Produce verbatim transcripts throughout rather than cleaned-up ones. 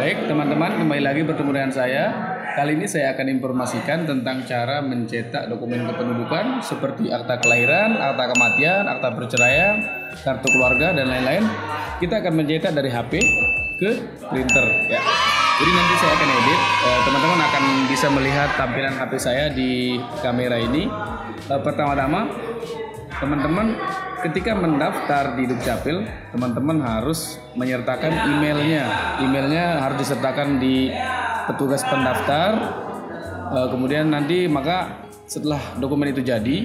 Baik teman-teman, kembali lagi bertemu dengan saya. Kali ini saya akan informasikan tentang cara mencetak dokumen kependudukan seperti akta kelahiran, akta kematian, akta perceraian, kartu keluarga, dan lain-lain. Kita akan mencetak dari H P ke printer ya. Jadi nanti saya akan edit, teman-teman eh, akan bisa melihat tampilan H P saya di kamera ini. eh, Pertama-tama teman-teman ketika mendaftar di Dukcapil, teman-teman harus menyertakan emailnya. Emailnya harus disertakan di petugas pendaftar. Kemudian nanti maka setelah dokumen itu jadi,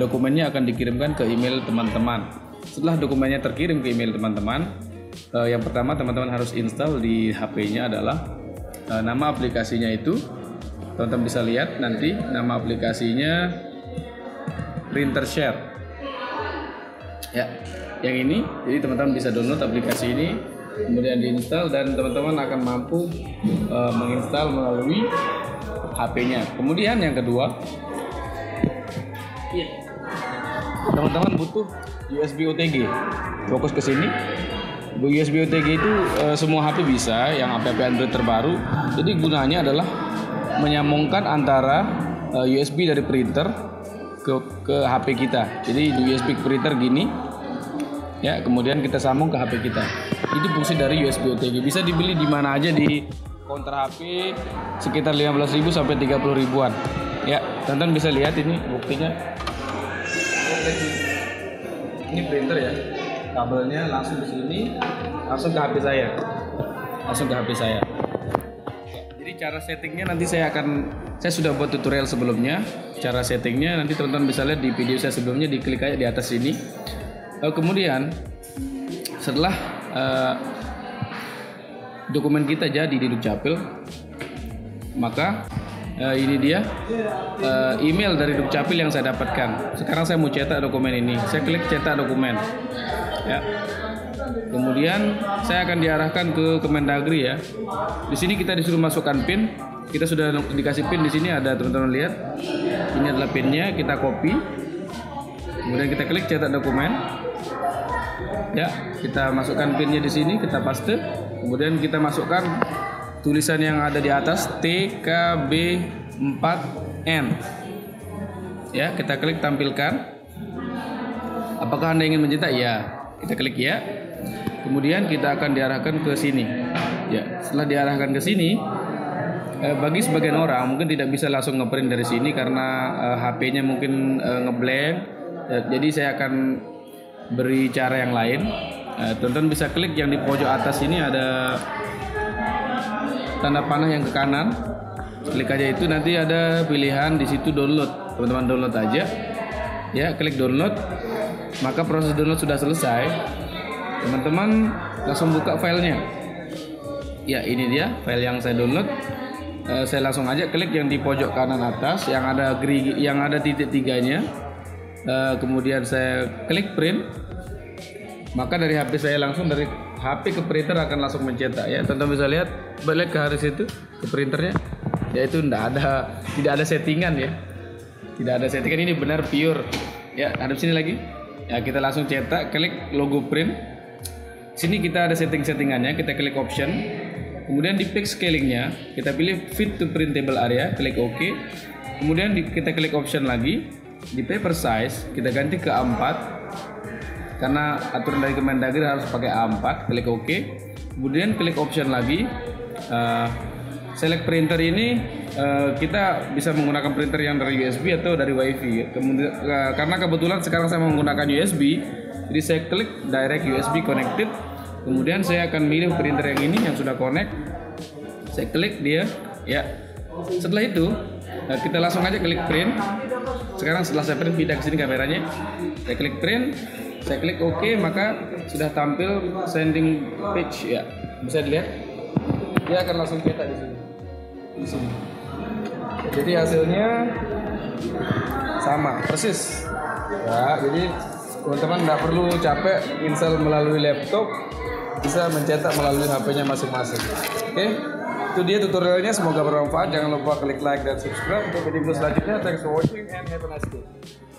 dokumennya akan dikirimkan ke email teman-teman. Setelah dokumennya terkirim ke email teman-teman, yang pertama teman-teman harus install di H P-nya adalah nama aplikasinya itu. Teman-teman bisa lihat nanti nama aplikasinya PrinterShare ya, yang ini. Jadi teman-teman bisa download aplikasi ini, kemudian diinstal, dan teman-teman akan mampu e, menginstal melalui H P-nya. Kemudian yang kedua, teman-teman butuh U S B O T G. Fokus ke sini. U S B O T G itu e, semua H P bisa, yang H P Android terbaru. Jadi gunanya adalah menyambungkan antara e, U S B dari printer Ke, ke H P kita. Jadi di U S B printer gini ya, kemudian kita sambung ke H P kita. Itu fungsi dari U S B O T G. Bisa dibeli di mana aja di counter H P sekitar lima belas ribu sampai tiga puluh ribuan ya. Tonton bisa lihat ini buktinya. Ini printer ya, kabelnya langsung di sini, langsung ke H P saya, langsung ke H P saya. Jadi cara settingnya nanti saya akan, saya sudah buat tutorial sebelumnya. Cara settingnya nanti teman-teman bisa lihat di video saya sebelumnya, diklik aja di atas ini. Kemudian setelah eh, dokumen kita jadi di Dukcapil, maka eh, ini dia eh, email dari Dukcapil yang saya dapatkan. Sekarang saya mau cetak dokumen ini, saya klik cetak dokumen ya. Kemudian saya akan diarahkan ke Kemendagri ya. Di sini kita disuruh masukkan PIN. Kita sudah dikasih PIN di sini, ada teman-teman lihat. Ini adalah PIN-nya, kita copy. Kemudian kita klik cetak dokumen. Ya, kita masukkan PIN-nya di sini, kita paste. Kemudian kita masukkan tulisan yang ada di atas T K B empat N. Ya, kita klik tampilkan. Apakah Anda ingin mencetak? Ya. Kita klik ya. Kemudian kita akan diarahkan ke sini. Ya, setelah diarahkan ke sini, eh, bagi sebagian orang mungkin tidak bisa langsung ngeprint dari sini karena eh, H P-nya mungkin eh, ngeblank. Eh, jadi saya akan beri cara yang lain. Eh, tonton bisa klik yang di pojok atas ini, ada tanda panah yang ke kanan. Klik aja itu, nanti ada pilihan di situ download. Teman-teman download aja. Ya, klik download. Maka proses download sudah selesai. Teman-teman langsung buka filenya. Ya, ini dia file yang saya download. E, saya langsung aja klik yang di pojok kanan atas yang ada geri, yang ada titik tiganya. E, kemudian saya klik print. Maka dari H P saya langsung, dari H P ke printer akan langsung mencetak ya. Teman-teman bisa lihat, balik ke Haris itu ke printernya. Ya itu tidak ada tidak ada settingan ya. Tidak ada settingan, ini benar pure. Ya, hadap sini lagi. Ya, kita langsung cetak, klik logo print. Sini kita ada setting-settingannya, kita klik option. Kemudian di pick scalingnya, kita pilih fit to printable area, klik OK. Kemudian di, kita klik option lagi. Di paper size, kita ganti ke A empat. Karena aturan dari Kemendagri harus pakai A empat, klik OK. Kemudian klik option lagi. Uh, select printer ini uh, kita bisa menggunakan printer yang dari U S B atau dari WiFi. Kemudian uh, karena kebetulan sekarang saya menggunakan U S B, jadi saya klik direct U S B connected. Kemudian saya akan milih printer yang ini yang sudah connect. Saya klik dia ya. Setelah itu uh, kita langsung aja klik print. Sekarang setelah saya print, pindah ke sini kameranya. Saya klik print, saya klik OK, maka sudah tampil sending page ya. Bisa dilihat. Dia akan langsung cetak di sini. Di sini. Jadi hasilnya sama, persis. Ya, jadi teman-teman nggak perlu capek install melalui laptop, bisa mencetak melalui H P-nya masing-masing. Oke, itu dia tutorialnya. Semoga bermanfaat. Jangan lupa klik like dan subscribe untuk video selanjutnya. Thanks for watching and have a nice day.